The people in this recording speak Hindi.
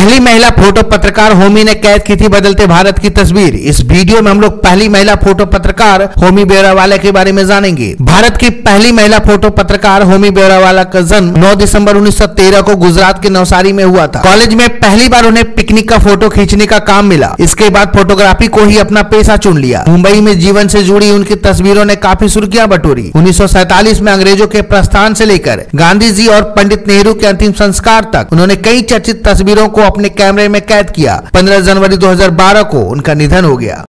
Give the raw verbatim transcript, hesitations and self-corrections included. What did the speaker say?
पहली महिला फोटो पत्रकार होमी ने कैद की थी बदलते भारत की तस्वीर। इस वीडियो में हम लोग पहली महिला फोटो पत्रकार होमी ब्यौरावाला के बारे में जानेंगे। भारत की पहली महिला फोटो पत्रकार होमी ब्यौरावाला का जन्म नौ दिसंबर उन्नीस सौ तेरह को गुजरात के नवसारी में हुआ था। कॉलेज में पहली बार उन्हें पिकनिक का फोटो खींचने का काम मिला। इसके बाद फोटोग्राफी को ही अपना पेशा चुन लिया। मुंबई में जीवन से जुड़ी उनकी तस्वीरों ने काफी सुर्खियां बटोरी। उन्नीस सौ सैतालीस में अंग्रेजों के प्रस्थान से लेकर गांधी जी और पंडित नेहरू के अंतिम संस्कार तक उन्होंने कई चर्चित तस्वीरों को अपने कैमरे में कैद किया। पंद्रह जनवरी दो हजार बारह को उनका निधन हो गया।